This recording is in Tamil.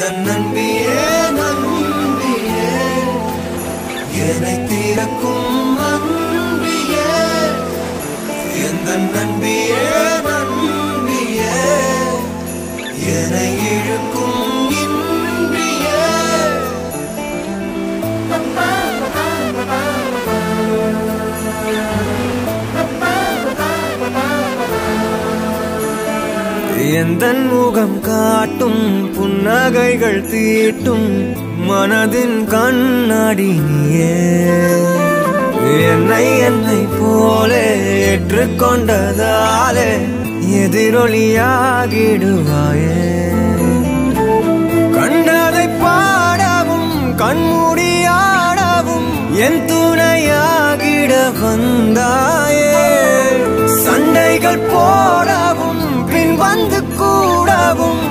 The Nanbiye, yenai thirakkum Nanbiye, the Nanbiye, yenai ilukkum Nanbiye. எந்தன் முகம் காட்டும் புன்னகைகள் தீட்டும் மனதின் கண்ணாடி நீயே என்னை போலே ஏற்றுக்கொண்டதாலே எதிரொலியாகிடுவாயே கண்டதை பாடவும் கண்மூடியாடவும் என் துணையாகிட வந்தாயே சண்டைகள் போடவும் I'm the good one.